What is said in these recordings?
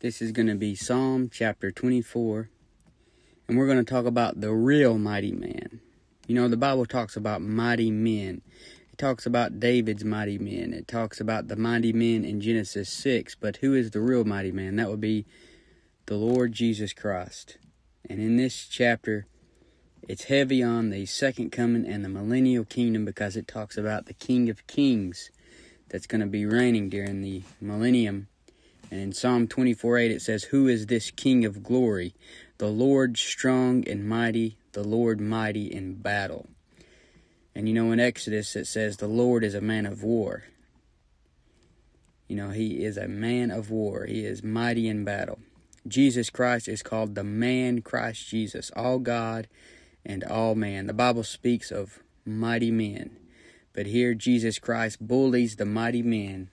This is going to be Psalm chapter 24, and we're going to talk about the real mighty man. You know, the Bible talks about mighty men. It talks about David's mighty men. It talks about the mighty men in Genesis 6, but who is the real mighty man? That would be the Lord Jesus Christ. And in this chapter, it's heavy on the second coming and the millennial kingdom because it talks about the King of Kings that's going to be reigning during the millennium. And in Psalm 24:8 it says, "Who is this King of glory? The Lord strong and mighty, the Lord mighty in battle." And you know, in Exodus it says, "The Lord is a man of war." You know, he is a man of war. He is mighty in battle. Jesus Christ is called the man Christ Jesus, all God and all man. The Bible speaks of mighty men, but here Jesus Christ bullies the mighty men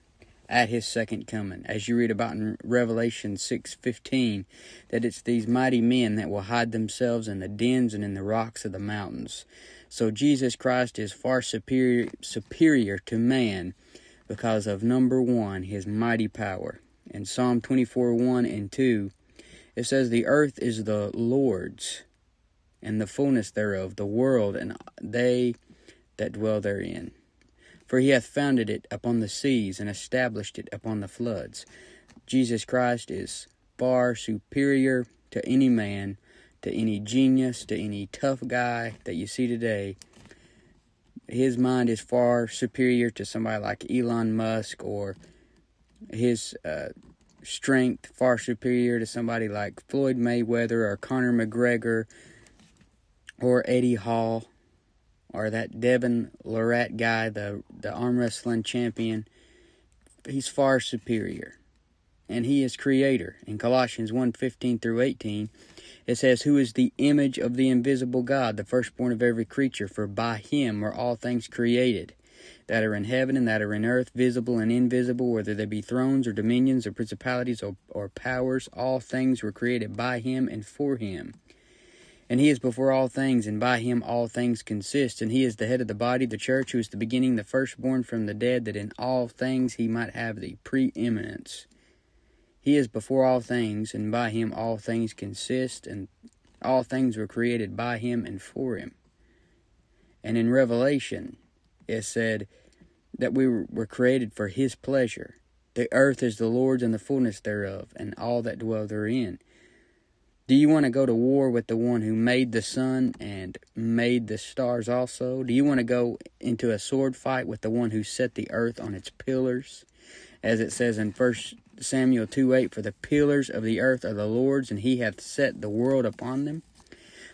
at his second coming. As you read about in Revelation 6:15, that it's these mighty men that will hide themselves in the dens and in the rocks of the mountains. So Jesus Christ is far superior to man because of, number one, his mighty power. In Psalm 24:1 and 2, it says, "The earth is the Lord's, and the fullness thereof, the world, and they that dwell therein. For he hath founded it upon the seas, and established it upon the floods." Jesus Christ is far superior to any man, to any genius, to any tough guy that you see today. His mind is far superior to somebody like Elon Musk, or his strength far superior to somebody like Floyd Mayweather, or Conor McGregor, or Eddie Hall, or that Devin Lorette guy, the arm wrestling champion. He's far superior, and he is creator. In Colossians 1:15-18, it says, "Who is the image of the invisible God, the firstborn of every creature, for by him are all things created, that are in heaven and that are in earth, visible and invisible, whether they be thrones or dominions or principalities or powers. All things were created by him and for him. And he is before all things, and by him all things consist. And he is the head of the body, the church, who is the beginning, the firstborn from the dead, that in all things he might have the preeminence." He is before all things, and by him all things consist, and all things were created by him and for him. And in Revelation, it said that we were created for his pleasure. "The earth is the Lord's and the fullness thereof, and all that dwell therein." Do you want to go to war with the one who made the sun and made the stars also? Do you want to go into a sword fight with the one who set the earth on its pillars? As it says in 1 Samuel 2:8, "For the pillars of the earth are the Lord's, and he hath set the world upon them."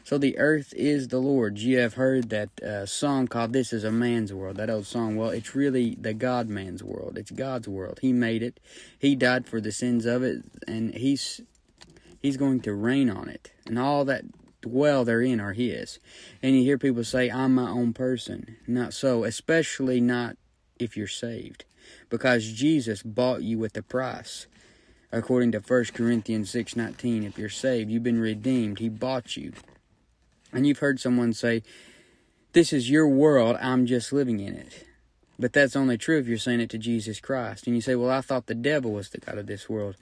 So the earth is the Lord's. You have heard that song called "This is a Man's World," that old song. Well, it's really the God-man's world. It's God's world. He made it. He died for the sins of it, and He's going to reign on it, and all that dwell therein are his. And you hear people say, "I'm my own person." Not so, especially not if you're saved, because Jesus bought you with the price. According to 1 Corinthians 6:19, if you're saved, you've been redeemed. He bought you. And you've heard someone say, "This is your world, I'm just living in it." But that's only true if you're saying it to Jesus Christ. And you say, "Well, I thought the devil was the god of this world."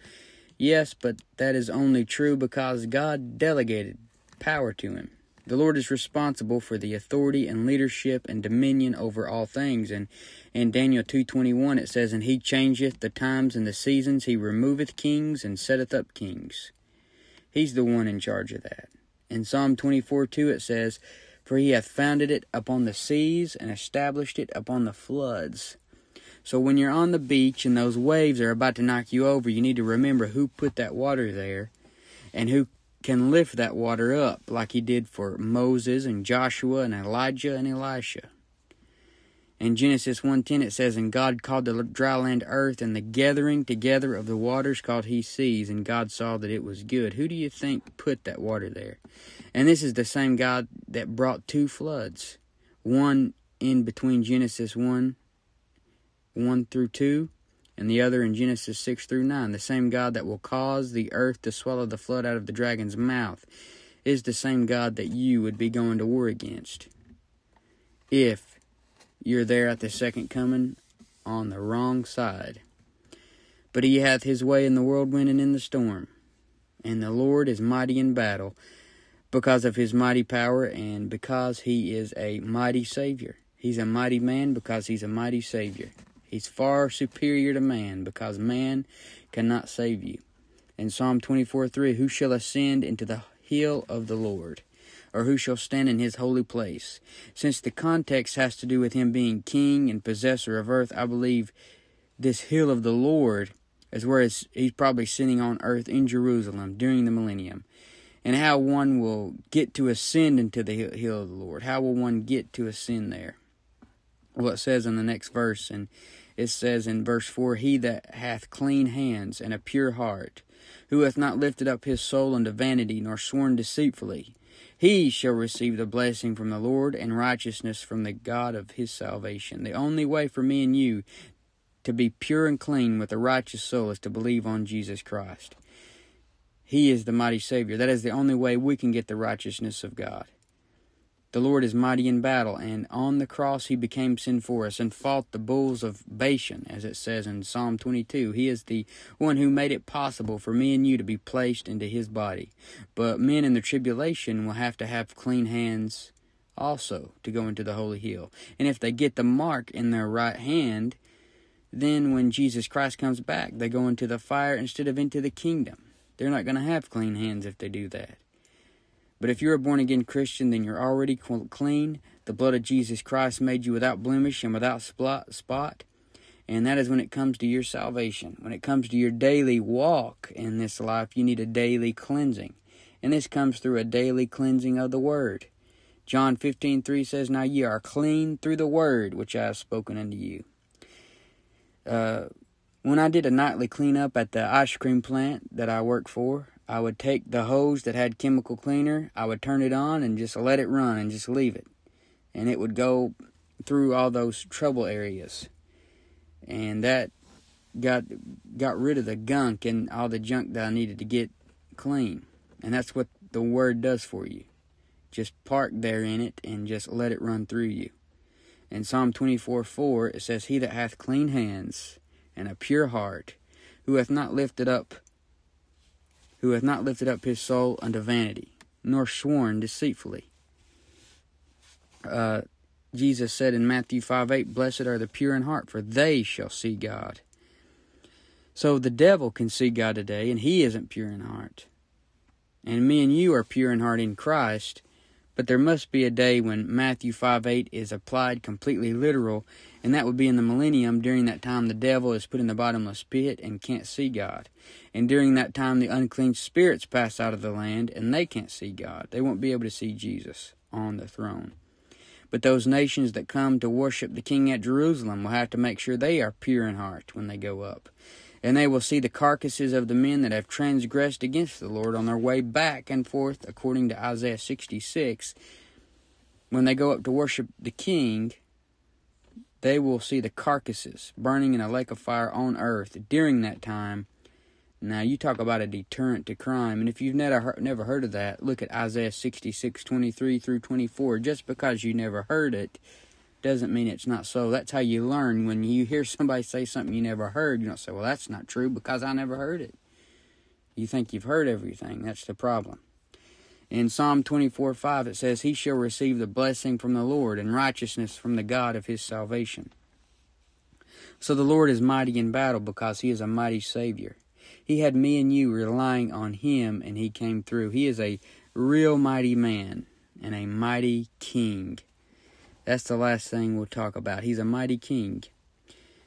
Yes, but that is only true because God delegated power to him. The Lord is responsible for the authority and leadership and dominion over all things. And in Daniel 2:21 it says, "And he changeth the times and the seasons, he removeth kings and setteth up kings." He's the one in charge of that. In Psalm 24:2 it says, "For he hath founded it upon the seas and established it upon the floods." So when you're on the beach and those waves are about to knock you over, you need to remember who put that water there and who can lift that water up, like he did for Moses and Joshua and Elijah and Elisha. In Genesis 1:10 it says, "And God called the dry land earth, and the gathering together of the waters called he seas, and God saw that it was good." Who do you think put that water there? And this is the same God that brought two floods, one in between Genesis 1:1-2, and the other in Genesis 6-9. The same God that will cause the earth to swallow the flood out of the dragon's mouth is the same God that you would be going to war against if you're there at the second coming on the wrong side. But he hath his way in the whirlwind and in the storm. And the Lord is mighty in battle, because of his mighty power and because he is a mighty Savior. He's a mighty man because he's a mighty Savior. He's far superior to man because man cannot save you. In Psalm 24:3, who shall ascend into the hill of the Lord? Or who shall stand in his holy place? Since the context has to do with him being king and possessor of earth, I believe this hill of the Lord is where he's probably sitting on earth in Jerusalem during the millennium. And how one will get to ascend into the hill of the Lord. How will one get to ascend there? Well, it says in the next verse, and it says in verse 4, he that hath clean hands and a pure heart, who hath not lifted up his soul unto vanity, nor sworn deceitfully, he shall receive the blessing from the Lord and righteousness from the God of his salvation. The only way for me and you to be pure and clean with a righteous soul is to believe on Jesus Christ. He is the mighty Savior. That is the only way we can get the righteousness of God. The Lord is mighty in battle, and on the cross he became sin for us and fought the bulls of Bashan, as it says in Psalm 22. He is the one who made it possible for me and you to be placed into his body. But men in the tribulation will have to have clean hands also to go into the holy hill. And if they get the mark in their right hand, then when Jesus Christ comes back, they go into the fire instead of into the kingdom. They're not going to have clean hands if they do that. But if you're a born-again Christian, then you're already clean. The blood of Jesus Christ made you without blemish and without spot. And that is when it comes to your salvation. When it comes to your daily walk in this life, you need a daily cleansing. And this comes through a daily cleansing of the Word. John 15:3 says, now ye are clean through the Word which I have spoken unto you. When I did a nightly cleanup at the ice cream plant that I work for, I would take the hose that had chemical cleaner, I would turn it on and just let it run and just leave it. And it would go through all those trouble areas. And that got rid of the gunk and all the junk that I needed to get clean. And that's what the Word does for you. Just park there in it and just let it run through you. In Psalm 24:4, it says, he that hath clean hands and a pure heart, who hath not lifted up his soul unto vanity, nor sworn deceitfully. Jesus said in Matthew 5:8, blessed are the pure in heart, for they shall see God. So the devil can see God today, and he isn't pure in heart. And me and you are pure in heart in Christ, but there must be a day when Matthew 5:8 is applied completely literal, and that would be in the millennium. During that time, the devil is put in the bottomless pit and can't see God. And during that time, the unclean spirits pass out of the land, and they can't see God. They won't be able to see Jesus on the throne. But those nations that come to worship the King at Jerusalem will have to make sure they are pure in heart when they go up. And they will see the carcasses of the men that have transgressed against the Lord on their way back and forth, according to Isaiah 66. When they go up to worship the King, they will see the carcasses burning in a lake of fire on earth during that time. Now, you talk about a deterrent to crime, and if you've never heard of that, look at Isaiah 66:23-24. Just because you never heard it doesn't mean it's not so. That's how you learn. When you hear somebody say something you never heard, you don't say, well, that's not true because I never heard it. You think you've heard everything. That's the problem. In Psalm 24:5, it says, he shall receive the blessing from the Lord and righteousness from the God of his salvation. So the Lord is mighty in battle because he is a mighty Savior. He had me and you relying on him, and he came through. He is a real mighty man and a mighty king. That's the last thing we'll talk about. He's a mighty king.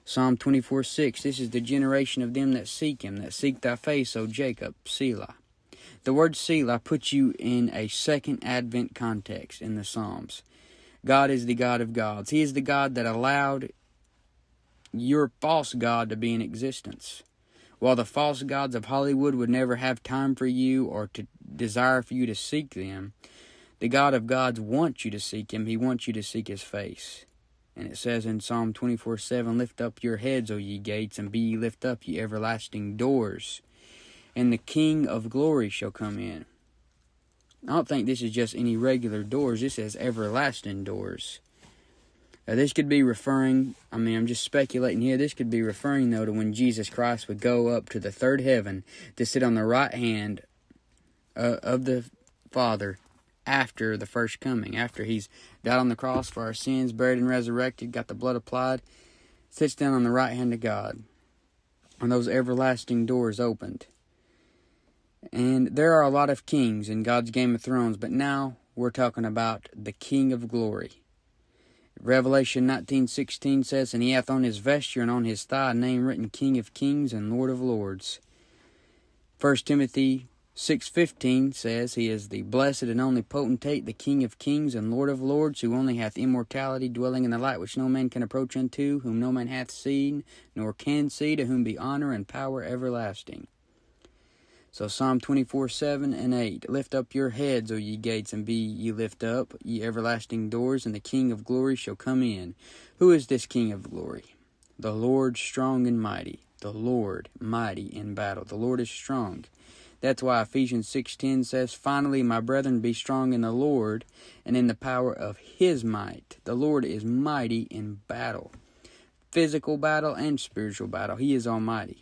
Psalm 24:6, this is the generation of them that seek him, that seek thy face, O Jacob, Selah. The word Selah puts you in a second advent context in the Psalms. God is the God of gods. He is the God that allowed your false god to be in existence. While the false gods of Hollywood would never have time for you or to desire for you to seek them, the God of gods wants you to seek him. He wants you to seek his face. And it says in Psalm 24:7, lift up your heads, O ye gates, and be ye lift up, ye everlasting doors, and the King of glory shall come in. I don't think this is just any regular doors. This is everlasting doors. This could be referring, I'm just speculating here, this could be referring, though, to when Jesus Christ would go up to the third heaven to sit on the right hand of the Father after the first coming, after he's died on the cross for our sins, buried and resurrected, got the blood applied, sits down on the right hand of God, and those everlasting doors opened. And there are a lot of kings in God's Game of Thrones, but now we're talking about the King of Glory. Revelation 19:16 says, "And he hath on his vesture and on his thigh a name written, King of Kings and Lord of Lords." 1 Timothy 6:15 says, "He is the blessed and only potentate, the King of Kings and Lord of Lords, who only hath immortality, dwelling in the light which no man can approach unto, whom no man hath seen, nor can see, to whom be honor and power everlasting." So Psalm 24:7-8, "Lift up your heads, O ye gates, and be ye lift up, ye everlasting doors, and the King of glory shall come in." Who is this King of glory? "The Lord strong and mighty." The Lord mighty in battle. The Lord is strong. That's why Ephesians 6:10 says, "Finally, my brethren, be strong in the Lord, and in the power of his might." The Lord is mighty in battle. Physical battle and spiritual battle. He is almighty.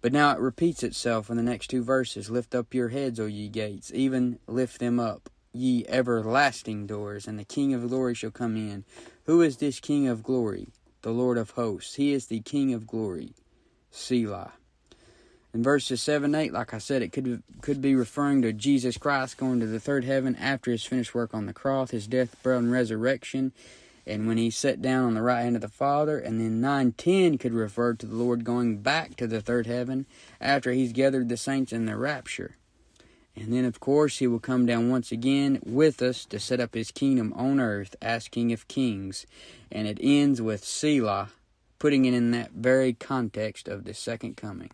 But now it repeats itself in the next two verses. "Lift up your heads, O ye gates, even lift them up, ye everlasting doors, and the King of glory shall come in." Who is this King of glory? The Lord of hosts. He is the King of glory. Selah. In verses 7-8, like I said, it could be referring to Jesus Christ going to the third heaven after his finished work on the cross, his death, burial, and resurrection, and when he sat down on the right hand of the Father. And then 9:10 could refer to the Lord going back to the third heaven after he's gathered the saints in the rapture. And then, of course, he will come down once again with us to set up his kingdom on earth as King of Kings. And it ends with Selah, putting it in that very context of the second coming.